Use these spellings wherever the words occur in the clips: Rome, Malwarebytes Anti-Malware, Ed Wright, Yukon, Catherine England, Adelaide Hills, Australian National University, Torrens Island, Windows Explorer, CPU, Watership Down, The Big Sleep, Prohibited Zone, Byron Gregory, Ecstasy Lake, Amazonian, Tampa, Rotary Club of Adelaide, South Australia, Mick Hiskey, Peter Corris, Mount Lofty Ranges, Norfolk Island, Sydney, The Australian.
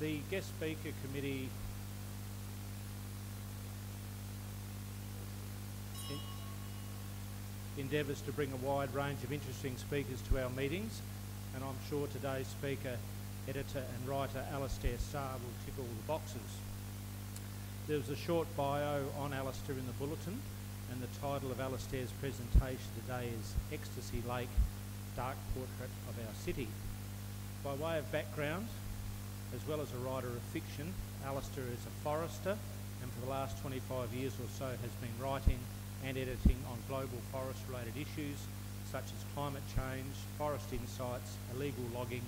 The guest speaker committee endeavours to bring a wide range of interesting speakers to our meetings, and I'm sure today's speaker, editor and writer Alistair Sarre will tick all the boxes. There was a short bio on Alistair in the bulletin, and the title of Alistair's presentation today is Ecstasy Lake, Dark Portrait of Our City. By way of background, as well as a writer of fiction, Alistair is a forester and for the last 25 years or so has been writing and editing on global forest-related issues such as climate change, forest insights, illegal logging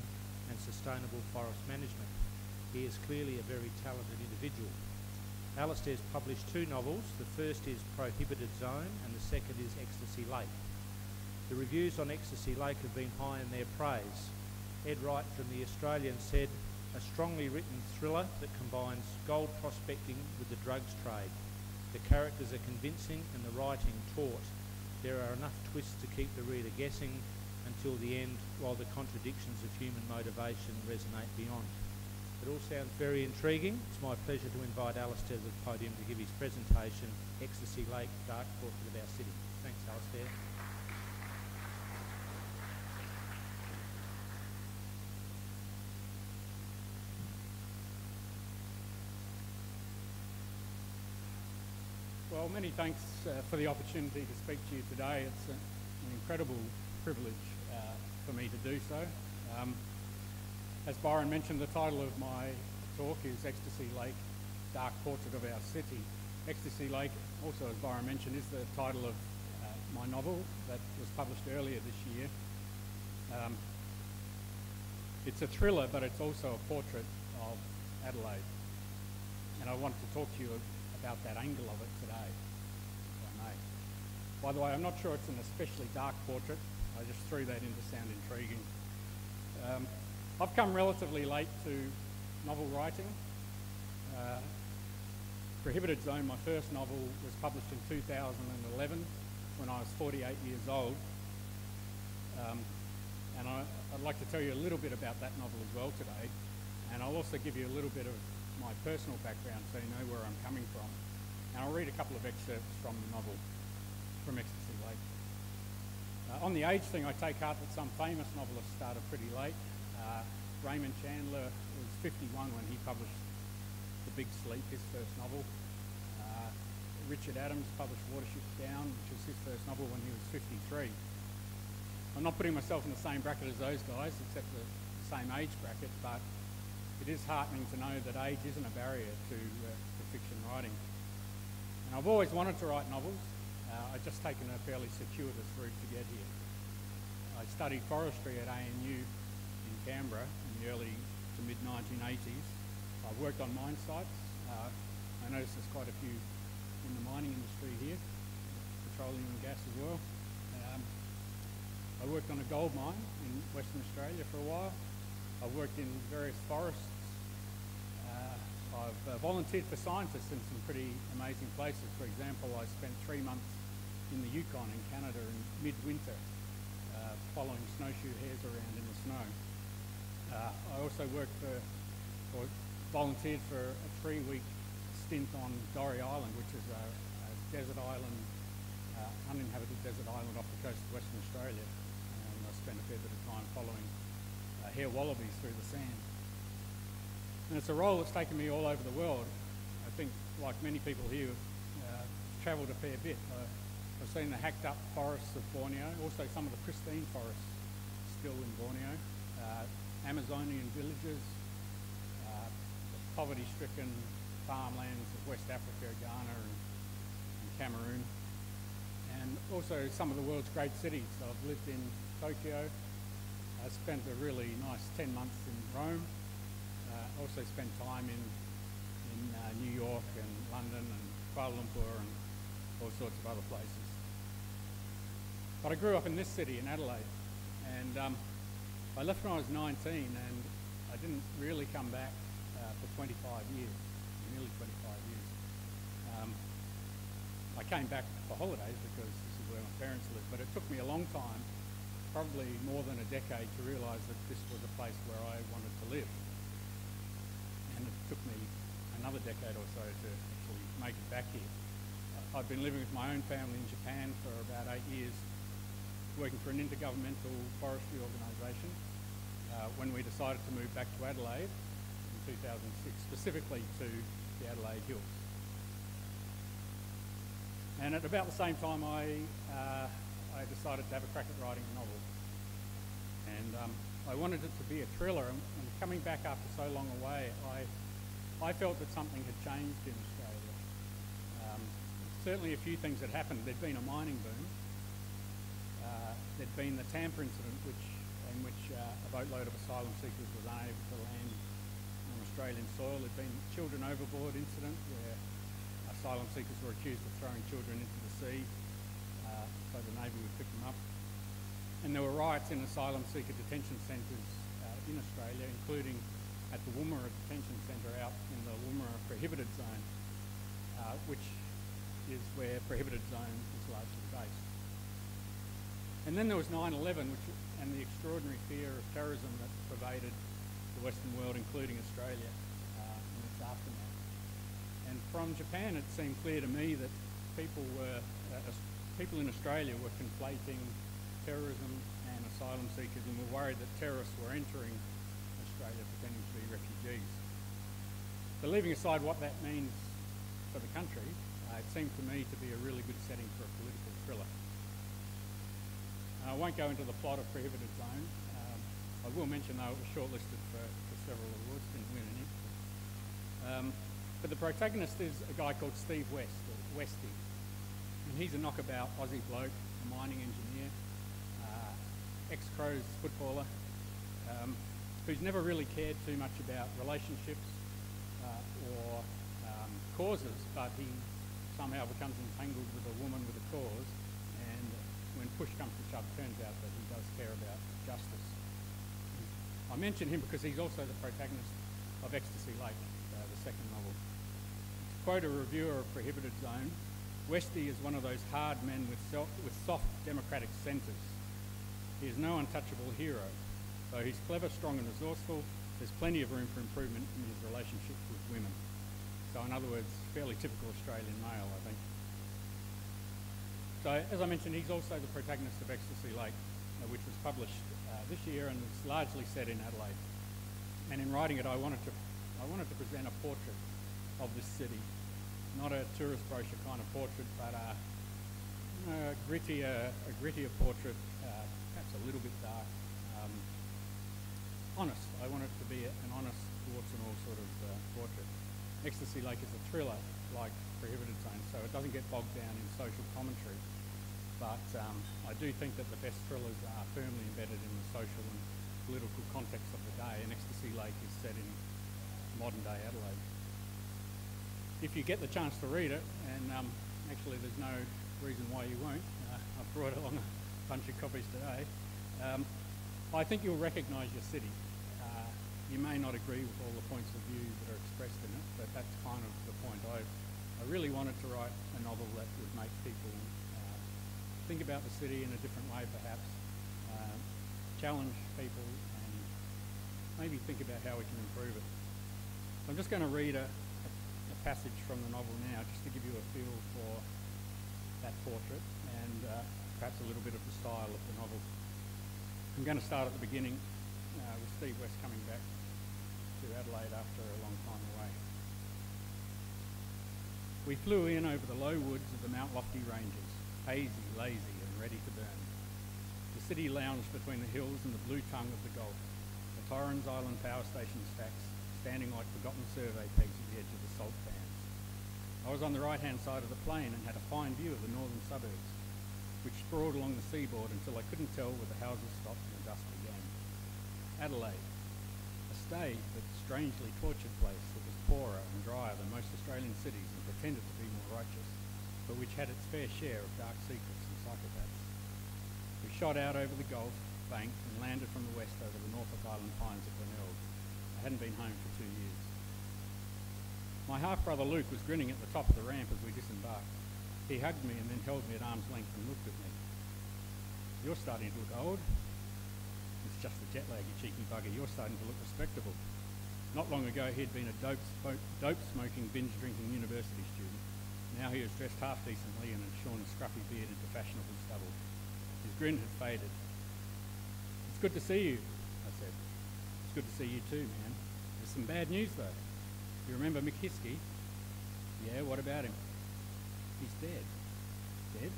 and sustainable forest management. He is clearly a very talented individual. Alistair's published two novels. The first is Prohibited Zone and the second is Ecstasy Lake. The reviews on Ecstasy Lake have been high in their praise. Ed Wright from The Australian said, "A strongly written thriller that combines gold prospecting with the drugs trade. The characters are convincing and the writing taut. There are enough twists to keep the reader guessing until the end, while the contradictions of human motivation resonate beyond." It all sounds very intriguing. It's my pleasure to invite Alistair to the podium to give his presentation, Ecstasy Lake, Dark Portrait of Our City. Thanks, Alistair. Well, many thanks for the opportunity to speak to you today. It's an incredible privilege for me to do so. As Byron mentioned, the title of my talk is Ecstasy Lake, Dark Portrait of Our City. Ecstasy Lake, also as Byron mentioned, is the title of my novel that was published earlier this year. It's a thriller, but it's also a portrait of Adelaide. And I want to talk to you about that angle of it today, if I may. By the way, I'm not sure it's an especially dark portrait. I just threw that in to sound intriguing. I've come relatively late to novel writing. Prohibited Zone, my first novel, was published in 2011 when I was 48 years old. And I'd like to tell you a little bit about that novel as well today. And I'll also give you a little bit of my personal background so you know where I'm coming from. And I'll read a couple of excerpts from the novel, from Ecstasy Lake. On the age thing, I take heart that some famous novelists started pretty late. Raymond Chandler was 51 when he published The Big Sleep, his first novel. Richard Adams published Watership Down, which was his first novel, when he was 53. I'm not putting myself in the same bracket as those guys, except the same age bracket, but it is heartening to know that age isn't a barrier to fiction writing. And I've always wanted to write novels. I've just taken a fairly circuitous route to get here. I studied forestry at ANU in Canberra in the early to mid-1980s. I worked on mine sites. I noticed there's quite a few in the mining industry here, petroleum and gas as well. I worked on a gold mine in Western Australia for a while. I've worked in various forests. I've volunteered for scientists in some pretty amazing places. For example, I spent 3 months in the Yukon in Canada in midwinter, following snowshoe hares around in the snow. I also worked volunteered for a 3-week stint on Dory Island, which is a desert island, uninhabited desert island off the coast of Western Australia. And I spent a fair bit of time following hare wallabies through the sand. And it's a role that's taken me all over the world. I think, like many people here, I've travelled a fair bit. I've seen the hacked up forests of Borneo, also some of the pristine forests still in Borneo, Amazonian villages, poverty-stricken farmlands of West Africa, Ghana and Cameroon, and also some of the world's great cities. I've lived in Tokyo. I spent a really nice 10 months in Rome. Also spent time in New York and London and Kuala Lumpur and all sorts of other places. But I grew up in this city, in Adelaide, and I left when I was 19 and I didn't really come back for 25 years, nearly 25 years. I came back for holidays because this is where my parents live, but it took me a long time, probably more than a decade, to realise that this was a place where I wanted to live. took me another decade or so to actually make it back here. I've been living with my own family in Japan for about 8 years, working for an intergovernmental forestry organisation. When we decided to move back to Adelaide in 2006, specifically to the Adelaide Hills. And at about the same time, I decided to have a crack at writing a novel. And I wanted it to be a thriller, and coming back after so long away, I felt that something had changed in Australia. Certainly a few things had happened. There'd been a mining boom. There'd been the Tampa incident, in which a boatload of asylum seekers was unable to land on Australian soil. There'd been the children overboard incident, where asylum seekers were accused of throwing children into the sea so the Navy would pick them up. And there were riots in asylum seeker detention centres in Australia, including at the Woomera detention centre out in the Woomera Prohibited Zone, which is where Prohibited Zone is largely based. And then there was 9/11, and the extraordinary fear of terrorism that pervaded the Western world, including Australia, in its aftermath. And from Japan, it seemed clear to me that people in Australia were conflating terrorism and asylum seekers, and were worried that terrorists were entering Australia pretending to be refugees. So leaving aside what that means for the country, it seemed to me to be a really good setting for a political thriller. I won't go into the plot of Prohibited Zone. I will mention, though, it was shortlisted for several awards, didn't win any. But the protagonist is a guy called Steve West, or Westy. And he's a knockabout Aussie bloke, a mining engineer, ex-Crows footballer, who's never really cared too much about relationships or causes, but he somehow becomes entangled with a woman with a cause. When push comes to shove, it turns out that he does care about justice. I mention him because he's also the protagonist of Ecstasy Lake, the second novel. To quote a reviewer of Prohibited Zone, Westy is one of those hard men with soft democratic centres. He is no untouchable hero. Though he's clever, strong and resourceful, there's plenty of room for improvement in his relationship with women. So in other words, fairly typical Australian male, I think. So, as I mentioned, he's also the protagonist of Ecstasy Lake, which was published this year, and it's largely set in Adelaide. And in writing it, I wanted to present a portrait of this city, not a tourist brochure kind of portrait, but a grittier portrait, perhaps a little bit dark, honest. I want it to be an honest, warts and all sort of portrait. Ecstasy Lake is a thriller, like Prohibited Zone, so it doesn't get bogged down in social commentary. But I do think that the best thrillers are firmly embedded in the social and political context of the day, and Ecstasy Lake is set in modern-day Adelaide. If you get the chance to read it, and actually there's no reason why you won't, I've brought along a bunch of copies today, I think you'll recognise your city. You may not agree with all the points of view that are expressed in it, but that's kind of the point. I really wanted to write a novel that would make people think about the city in a different way, perhaps, challenge people, and maybe think about how we can improve it. I'm just going to read a passage from the novel now, just to give you a feel for that portrait and perhaps a little bit of the style of the novel. I'm going to start at the beginning with Steve West coming back to Adelaide after a long time away. We flew in over the low woods of the Mount Lofty Ranges, hazy, lazy and ready to burn. The city lounged between the hills and the blue tongue of the Gulf, the Torrens Island power station stacks standing like forgotten survey pegs at the edge of the salt pans. I was on the right-hand side of the plane and had a fine view of the northern suburbs, which sprawled along the seaboard until I couldn't tell where the houses stopped and the dust began. Adelaide, a staid but strangely tortured place that was poorer and drier than most Australian cities, tended to be more righteous, but which had its fair share of dark secrets and psychopaths. We shot out over the Gulf bank and landed from the west over the Norfolk Island pines at Glenelg. I hadn't been home for 2 years. My half-brother Luke was grinning at the top of the ramp as we disembarked. He hugged me and then held me at arm's length and looked at me. "You're starting to look old." "It's just the jet lag, you cheeky bugger. You're starting to look respectable." Not long ago, he had been a dope-smoking, binge-drinking university student. Now he was dressed half-decently and had shorn a scruffy beard into fashionable stubble. His grin had faded. "It's good to see you," I said. "It's good to see you too, man. There's some bad news, though. You remember Mick Hiskey?" "Yeah, what about him?" "He's dead." "Dead?"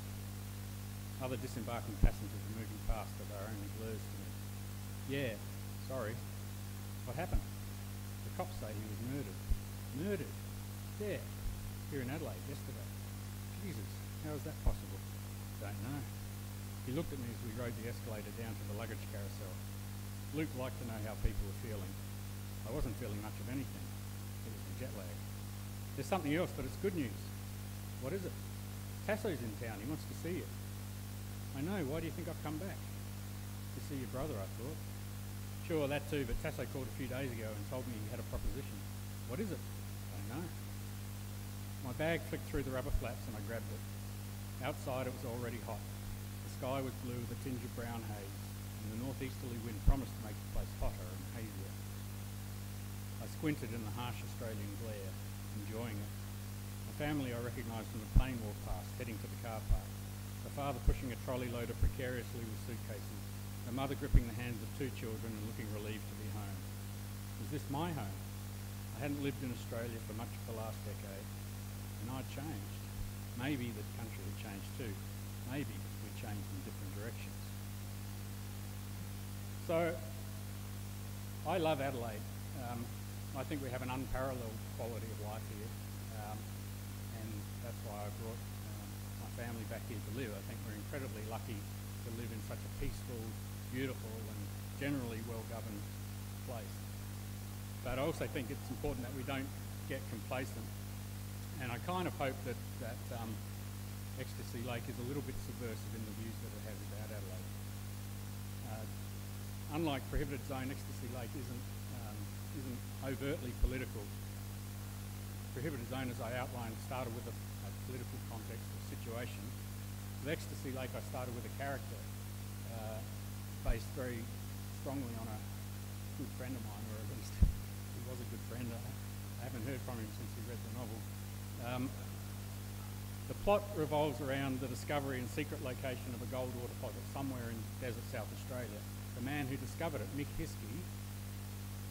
Other disembarking passengers were moving past, but they were only blurs to me. "Yeah, sorry. What happened?" "The cops say he was murdered." "Murdered? There? Here in Adelaide yesterday." "Jesus, how is that possible?" "Don't know." He looked at me as we rode the escalator down to the luggage carousel. Luke liked to know how people were feeling. I wasn't feeling much of anything. It was the jet lag. "There's something else, but it's good news." "What is it?" "Tasso's in town. He wants to see you." "I know. Why do you think I've come back?" "To see your brother, I thought." "Sure, that too, but Tasso called a few days ago and told me he had a proposition." "What is it?" "I don't know." My bag flicked through the rubber flaps and I grabbed it. Outside it was already hot. The sky was blue with a tinge of brown haze, and the northeasterly wind promised to make the place hotter and hazier. I squinted in the harsh Australian glare, enjoying it. A family I recognised from the plane walked past, heading to the car park. The father pushing a trolley loader precariously with suitcases, the mother gripping the hands of two children and looking relieved to be home. Was this my home? I hadn't lived in Australia for much of the last decade, and I'd changed. Maybe the country had changed too. Maybe we changed in different directions. So, I love Adelaide. I think we have an unparalleled quality of life here, and that's why I brought family back here to live. I think we're incredibly lucky to live in such a peaceful, beautiful and generally well-governed place. But I also think it's important that we don't get complacent, and I kind of hope that, Ecstasy Lake is a little bit subversive in the views that it has about Adelaide. Unlike Prohibited Zone, Ecstasy Lake isn't overtly political. Prohibited Zone, as I outlined, started with a political context of situation. With Ecstasy Lake, I started with a character based very strongly on a good friend of mine, or at least he was a good friend. I haven't heard from him since he read the novel. The plot revolves around the discovery and secret location of a gold ore deposit somewhere in desert South Australia. The man who discovered it, Mick Hiskey,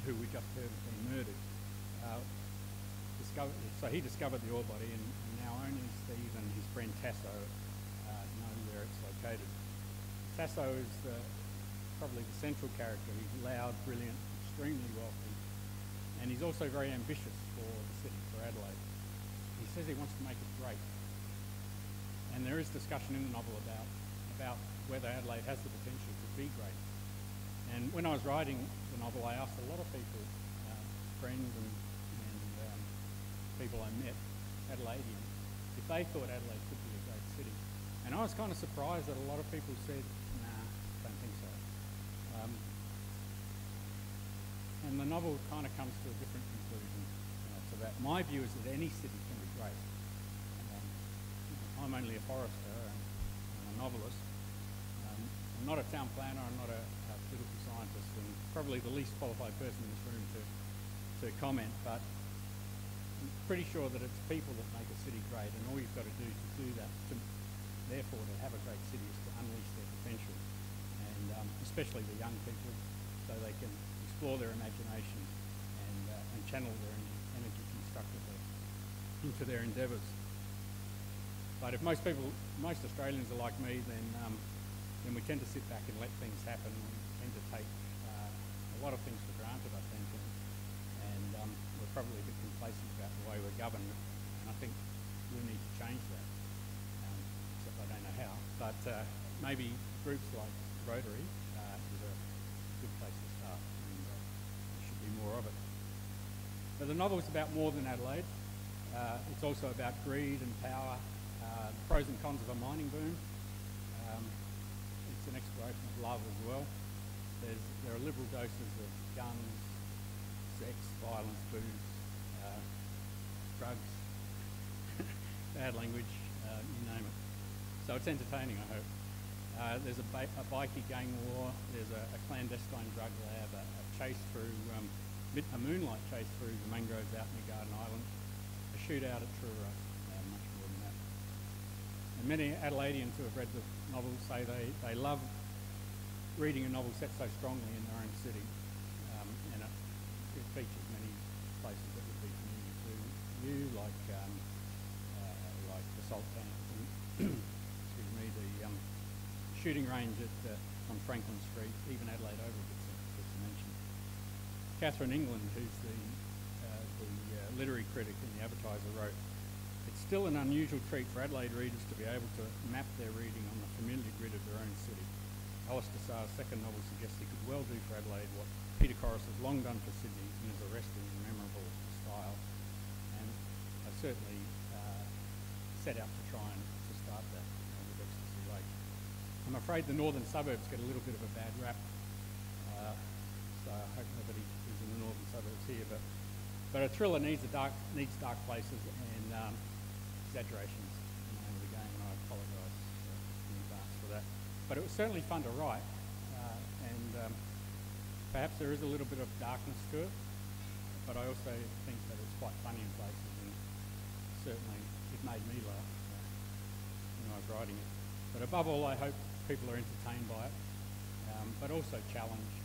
who we just heard had been murdered, he discovered the ore body, and now only Steve and his friend Tasso know where it's located. Tasso is probably the central character. He's loud, brilliant, extremely wealthy, and he's also very ambitious for the city, for Adelaide. He says he wants to make it great, and there is discussion in the novel about whether Adelaide has the potential to be great. And when I was writing the novel, I asked a lot of people, friends and people I met, Adelaideans, if they thought Adelaide could be a great city. And I was kind of surprised that a lot of people said, "Nah, don't think so." And the novel kind of comes to a different conclusion to that. My view is that any city can be great. I'm only a forester and I'm a novelist. I'm not a town planner, I'm not a political scientist, and probably the least qualified person in this room to comment, but I'm pretty sure that it's people that make a city great, and all you've got to do that, therefore to have a great city, is to unleash their potential, and especially the young people, so they can explore their imagination and channel their energy constructively into their endeavours. But if most Australians are like me, then we tend to sit back and let things happen, and tend to take a lot of things for granted, I think, and we're probably a bit complacent about the way we're governed, and I think we need to change that, except I don't know how, but maybe groups like Rotary is a good place to start, and there should be more of it. But the novel is about more than Adelaide. It's also about greed and power, the pros and cons of a mining boom. It's an exploration of love as well. There are liberal doses of guns, sex, violence, booze, drugs, bad language, you name it. So it's entertaining, I hope. There's a bikie gang war, there's a clandestine drug lab, a chase through a moonlight chase through the mangroves out near Garden Island, a shootout at Truro, and much more than that. And many Adelaideans who have read the novel say they love reading a novel set so strongly in their own city, and it features many places that would be familiar to you, like the salt pans and excuse me, the shooting range at on Franklin Street, even Adelaide Oval gets a mention. Catherine England, who's the literary critic in The Advertiser, wrote, "It's still an unusual treat for Adelaide readers to be able to map their reading on the familiar grid of their own city. Alistair Sarre's second novel suggests he could well do for Adelaide what Peter Corris has long done for Sydney in his arresting and memorable style." And I certainly set out to try and to start that with Ecstasy Lake. I'm afraid the northern suburbs get a little bit of a bad rap, so I hope nobody is in the northern suburbs here. But a thriller needs dark places and exaggerations in the name of the game, and I apologise in advance for that. But it was certainly fun to write, and perhaps there is a little bit of darkness to it, but I also think that it's quite funny in places, and certainly it made me laugh when I was writing it. But above all, I hope people are entertained by it, but also challenged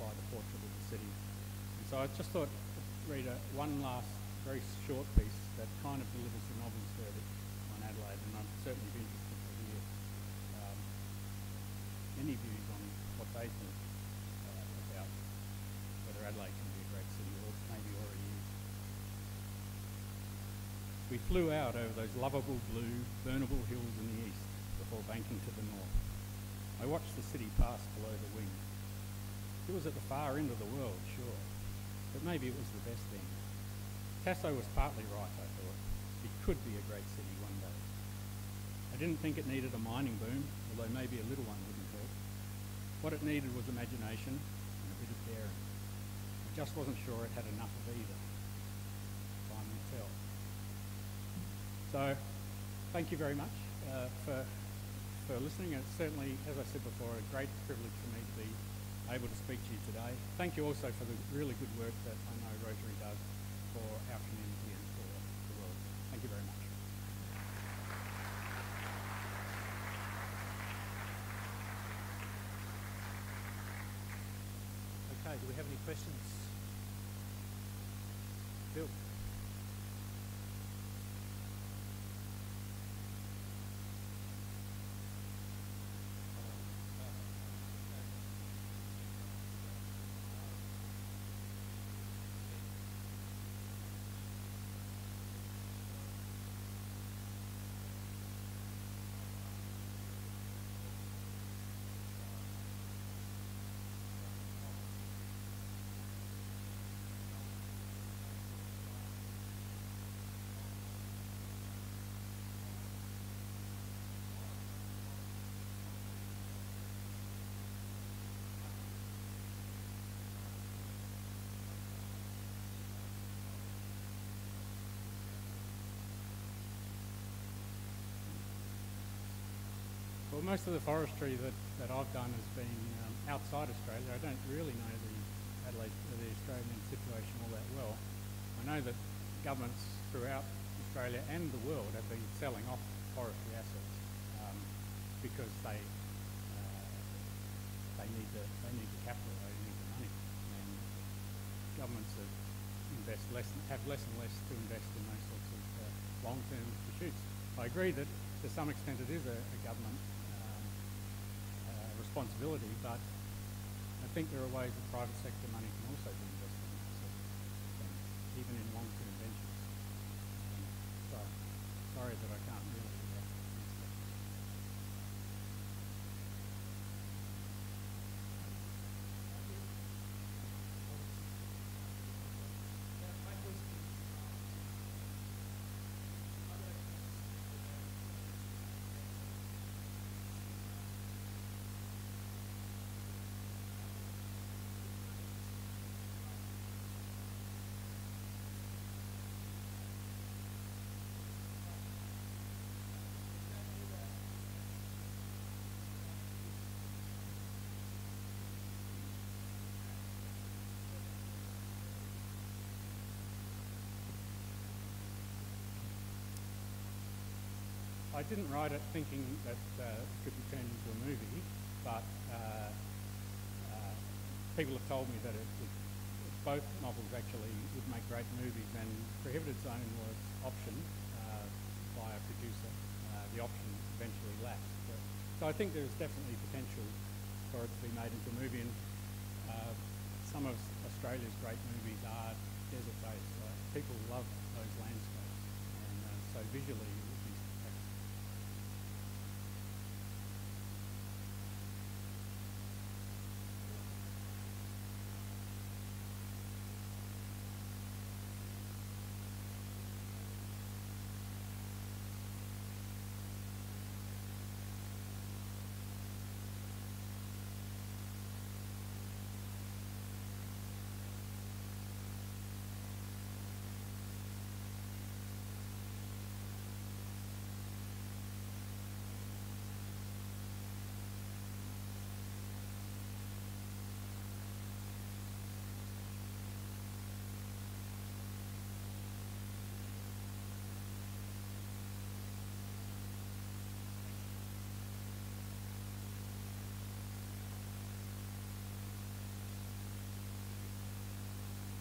by the portrait of the city. And so I just thought I'd read one last very short piece that kind of delivers the novel's verdict on Adelaide, and I'd certainly be interested to hear any views on what they think about whether Adelaide can be a great city or maybe already is. We flew out over those lovable blue, burnable hills in the east before banking to the north. I watched the city pass below the wing. It was at the far end of the world, sure, but maybe it was the best end. Tasso was partly right, I thought. It could be a great city one day. I didn't think it needed a mining boom, although maybe a little one wouldn't hurt. What it needed was imagination and a bit of daring. I just wasn't sure it had enough of either. Time will tell. So, thank you very much for listening. It's certainly, as I said before, a great privilege for me to be able to speak to you today. Thank you also for the really good work that I know Rotary does for our community and for the world. Thank you very much. Okay, do we have any questions? Bill? Well, most of the forestry that I've done has been outside Australia. I don't really know the Australian situation all that well. I know that governments throughout Australia and the world have been selling off forestry assets because they need the capital, they need the money, and governments have less and less to invest in those sorts of long-term pursuits. I agree that to some extent it is a government responsibility, but I think there are ways that private sector money can also be invested in that sort of thing, even in long-term ventures. So, sorry that I can't really do that. I didn't write it thinking that it could be turned into a movie, but people have told me that both novels actually would make great movies, and Prohibited Zone was optioned by a producer. The option eventually lapsed. So I think there's definitely potential for it to be made into a movie, and some of Australia's great movies are desert-based. People love those landscapes, and so visually it would be spectacular.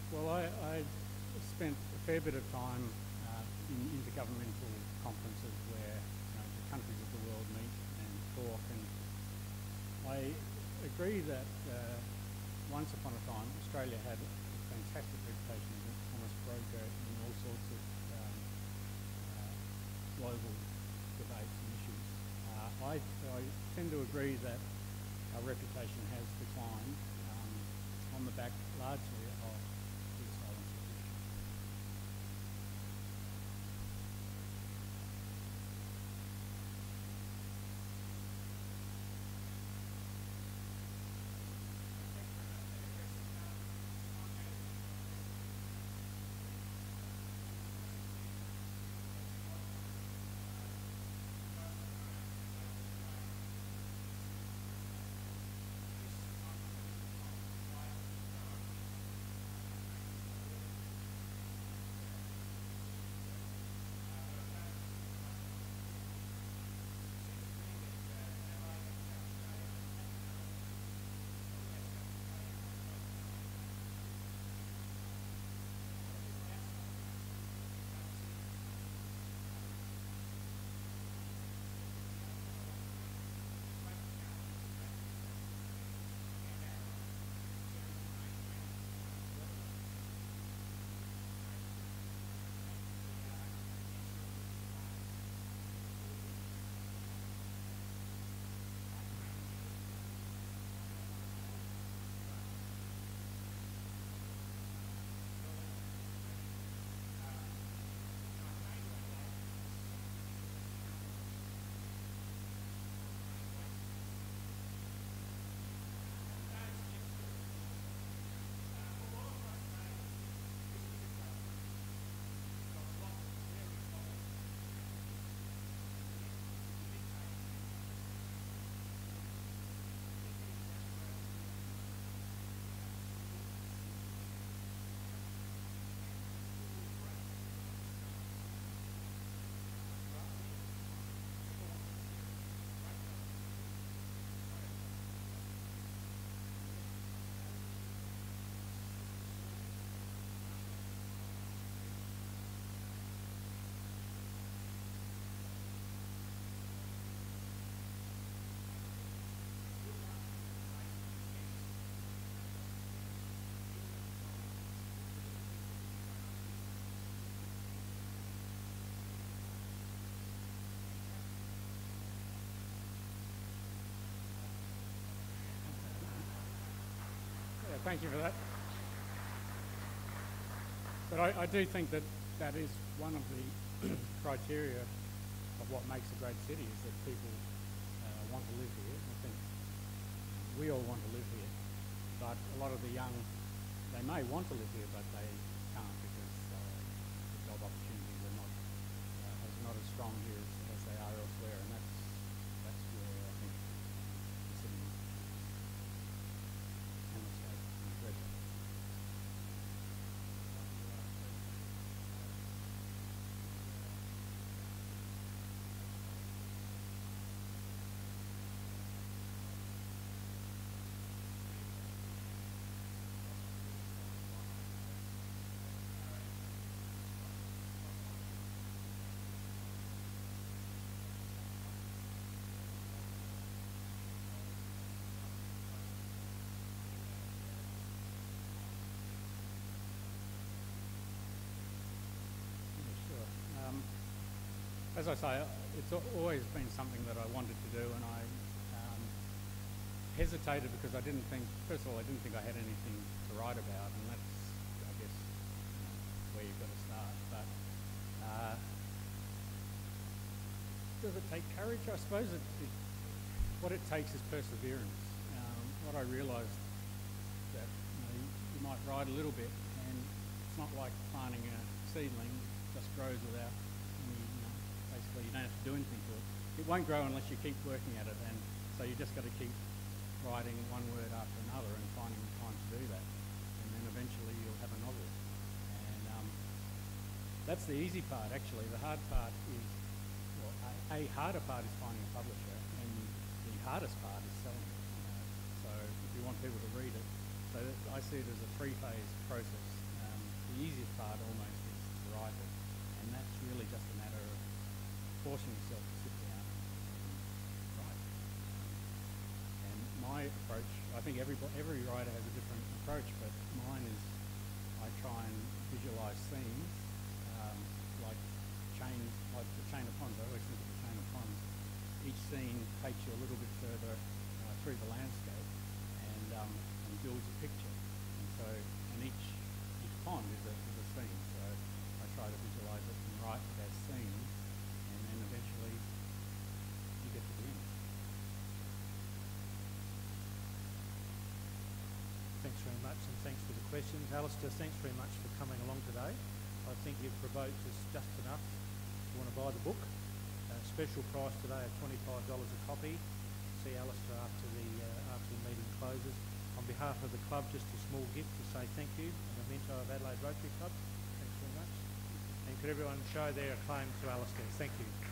Well, I spent a fair bit of time in intergovernmental conferences where the countries of the world meet and talk, and I agree that once upon a time Australia had a fantastic reputation as an honest broker in all sorts of global debates and issues. I tend to agree that our reputation has declined on the back largely of Thank you for that. But I do think that that is one of the criteria of what makes a great city, is that people want to live here. I think we all want to live here, but a lot of the young, they may want to live here, but they can't because the job opportunities are not as strong here as they are elsewhere, and that's where I think the city and the state. as I say, it's always been something that I wanted to do, and I hesitated because I didn't think, first of all, I didn't think I had anything to write about, and that's, I guess, where you've got to start. But does it take courage? I suppose what it takes is perseverance. What I realised that you might ride a little bit, and it's not like planting a seedling, it just grows without any, basically you don't have to do anything to it. It won't grow unless you keep working at it, and so you just got to keep writing one word after another and finding the time to do that, and then eventually you'll have a novel. And that's the easy part, actually. The hard part is, well, a harder part is finding a publisher, and the hardest part is selling it. So if you want people to read it, so that, I see it as a three-phase process. The easiest part almost is to write it, and that's really just a matter of forcing yourself to sit down and write. And my approach, I think every writer has a different approach, but mine is I try and visualise scenes, like the Chain of Ponds. I always think of the Chain of Ponds. Each scene takes you a little bit further through the landscape and builds a picture. And so, and each pond is a scene. So I try to visualise it and write it as scenes, and then eventually you get to the end. Thanks very much, and thanks for the questions. Alistair, thanks very much for coming along today. I think you've provoked us just enough to want to buy the book. Special price today of $25 a copy. See Alistair after the meeting closes. On behalf of the club, just a small gift to say thank you, a memento of Adelaide Rotary Club. Thanks very much. And could everyone show their acclaim to Alistair? Thank you.